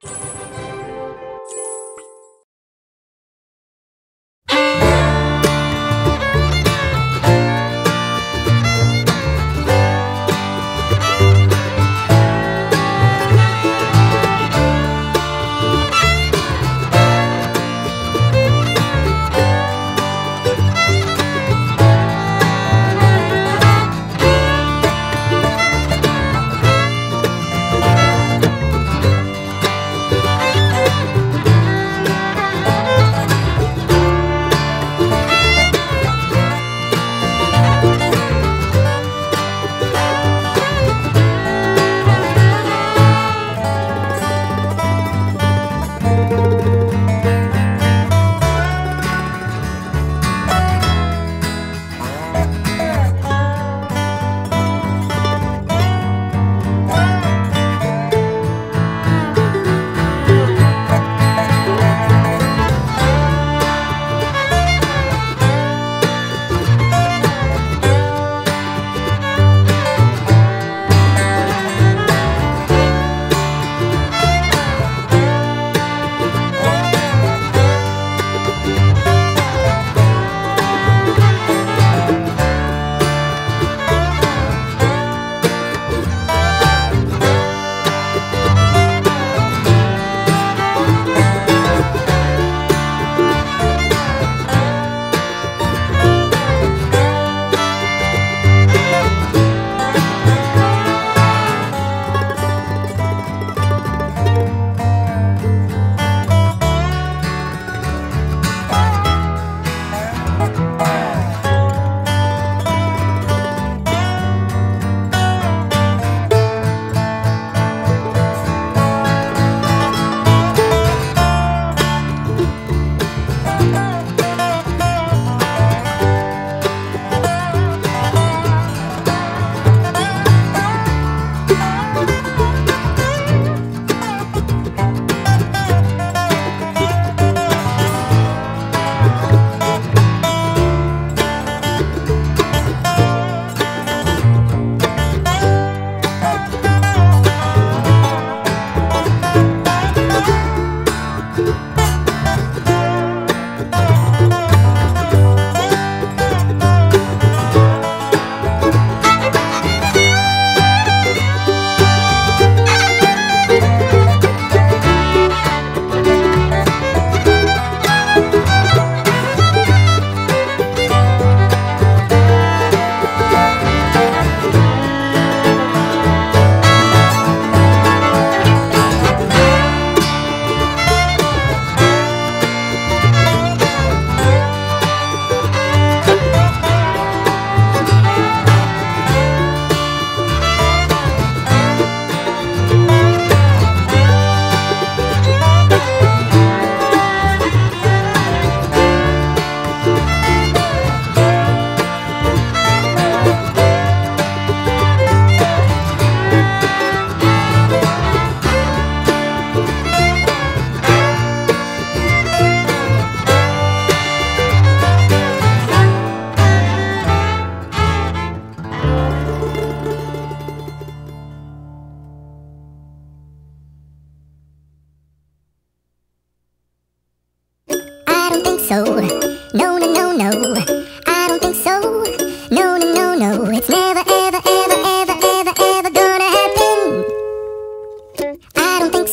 It's